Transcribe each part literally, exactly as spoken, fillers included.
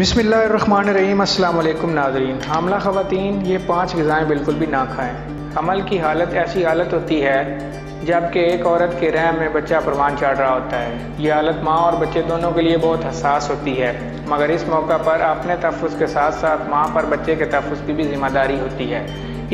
बिस्मिल्लाहिर्रहमानिर्रहीम। अस्सलाम वालेकुम नाज़रीन। हामला ख़वातीन ये पांच ग़िज़ाएँ बिल्कुल भी ना खाएं। हमल की हालत ऐसी हालत होती है जबकि एक औरत के रहम में बच्चा परवान चढ़ रहा होता है। ये हालत माँ और बच्चे दोनों के लिए बहुत हसास होती है, मगर इस मौका पर अपने तहफ़्फ़ुज़ के साथ साथ माँ पर बच्चे के तहफ़्फ़ुज़ की भी ज़िम्मेदारी होती है,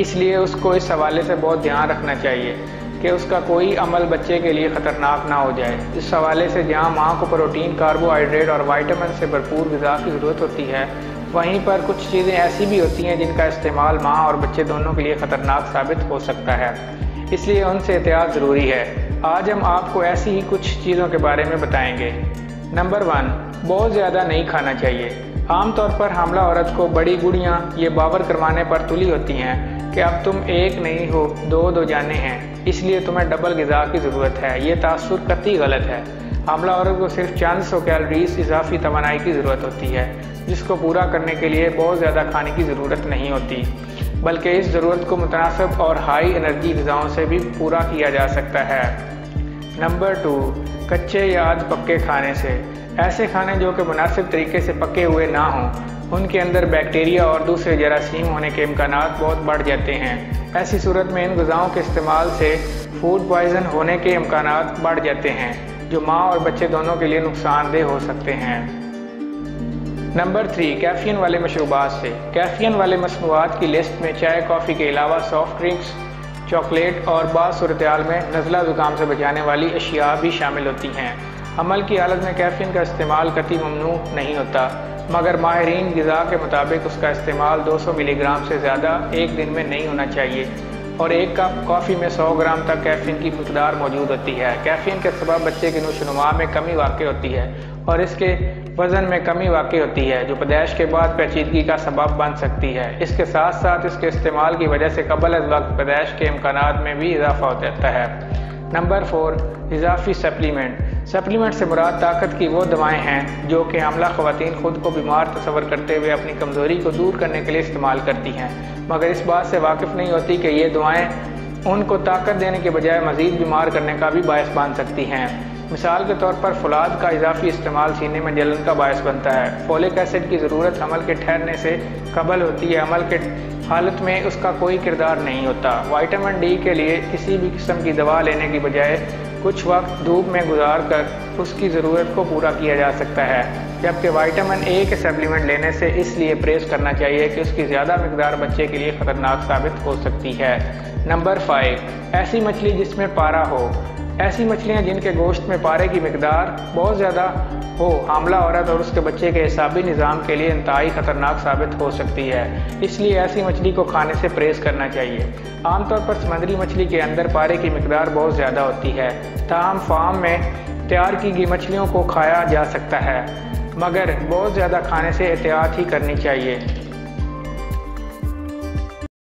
इसलिए उसको इस हवाले से बहुत ध्यान रखना चाहिए कि उसका कोई अमल बच्चे के लिए ख़तरनाक ना हो जाए। इस हवाले से जहाँ माँ को प्रोटीन, कार्बोहाइड्रेट और वाइटामिन से भरपूर ग़िज़ा की ज़रूरत होती है, वहीं पर कुछ चीज़ें ऐसी भी होती हैं जिनका इस्तेमाल माँ और बच्चे दोनों के लिए ख़तरनाक साबित हो सकता है, इसलिए उनसे एहतियात ज़रूरी है। आज हम आपको ऐसी ही कुछ चीज़ों के बारे में बताएँगे। नंबर वन, बहुत ज़्यादा नहीं खाना चाहिए। आमतौर पर हमला औरत को बड़ी गुड़ियाँ ये बावर करवाने पर तुली होती हैं कि अब तुम एक नहीं हो, दो दो जाने हैं, इसलिए तुम्हें डबल ग़िज़ा की ज़रूरत है। ये तासुर कतई गलत है। हमला औरत को सिर्फ चंद सौ कैलरीज इजाफी तवानाई की ज़रूरत होती है, जिसको पूरा करने के लिए बहुत ज़्यादा खाने की ज़रूरत नहीं होती, बल्कि इस ज़रूरत को मुतनासब और हाई एनर्जी ग़िज़ाओं से भी पूरा किया जा सकता है। नंबर टू, कच्चे या आध पक्के खाने से। ऐसे खाने जो कि मुनासिब तरीके से पके हुए ना हों, उनके अंदर बैक्टीरिया और दूसरे जरासीम होने के इम्कान बहुत बढ़ जाते हैं। ऐसी सूरत में इन ग़िज़ाओं के इस्तेमाल से फूड पॉइज़न होने के इम्कान बढ़ जाते हैं, जो माँ और बच्चे दोनों के लिए नुकसानदेह हो सकते हैं। नंबर थ्री, कैफ़ीन वाले मशरूबात से। कैफ़ीन वाले मसनूआत की लिस्ट में चाय, कॉफ़ी के अलावा सॉफ्ट ड्रिंक्स, चॉकलेट और बाज़ सूरतेहाल में नज़ला ज़ुकाम से बचाने वाली अशिया भी शामिल होती हैं। अमल की हालत में कैफ़ीन का इस्तेमाल कतई ममनू नहीं होता, मगर माहिरीन ग़िज़ा के मुताबिक उसका इस्तेमाल दो सौ मिलीग्राम से ज़्यादा एक दिन में नहीं होना चाहिए और एक कप कॉफ़ी में सौ ग्राम तक कैफ़ीन की मक़दार मौजूद होती है। कैफ़ीन के सबब बच्चे की नोशनुमा में कमी वाक़ होती है और इसके वज़न में कमी वाक़ होती है, जो पैदाइश के बाद पेचीदगी का सबब बन सकती है। इसके साथ साथ इसके इस्तेमाल की वजह से कबल अज़ वक्त पैदाइश के इम्काना में भी इजाफा हो जाता है। नंबर फोर, इजाफी सप्लीमेंट। सप्लीमेंट से मुराद ताकत की वो दवाएं हैं जो कि हमला ख़वातीन ख़ुद को बीमार तस्वर करते हुए अपनी कमज़ोरी को दूर करने के लिए इस्तेमाल करती हैं, मगर इस बात से वाकिफ़ नहीं होती कि ये दवाएं उनको ताकत देने के बजाय मज़ीद बीमार करने का भी बायस बन सकती हैं। मिसाल के तौर पर फुलाद का इजाफी इस्तेमाल सीने में जलन का बायस बनता है। फोलिक एसिड की ज़रूरत अमल के ठहरने से कबल होती है, अमल के हालत में उसका कोई किरदार नहीं होता। वाइटामिन डी के लिए किसी भी किस्म की दवा लेने की बजाय कुछ वक्त धूप में गुजार कर उसकी ज़रूरत को पूरा किया जा सकता है, जबकि वाइटामिन ए के सप्लीमेंट लेने से इसलिए परहेज़ करना चाहिए कि उसकी ज़्यादा मकदार बच्चे के लिए ख़तरनाक साबित हो सकती है। नंबर फाइव, ऐसी मछली जिसमें पारा हो। ऐसी मछलियाँ जिनके गोश्त में पारे की मकदार बहुत ज़्यादा हो, हामला औरत और उसके बच्चे के हिसाबी निज़ाम के लिए इंतहाई ख़तरनाक साबित हो सकती है, इसलिए ऐसी मछली को खाने से परहेज़ करना चाहिए। आमतौर पर समंदरी मछली के अंदर पारे की मकदार बहुत ज़्यादा होती है, ताहम फार्म में तैयार की गई मछलियों को खाया जा सकता है, मगर बहुत ज़्यादा खाने से एहतियात ही करनी चाहिए।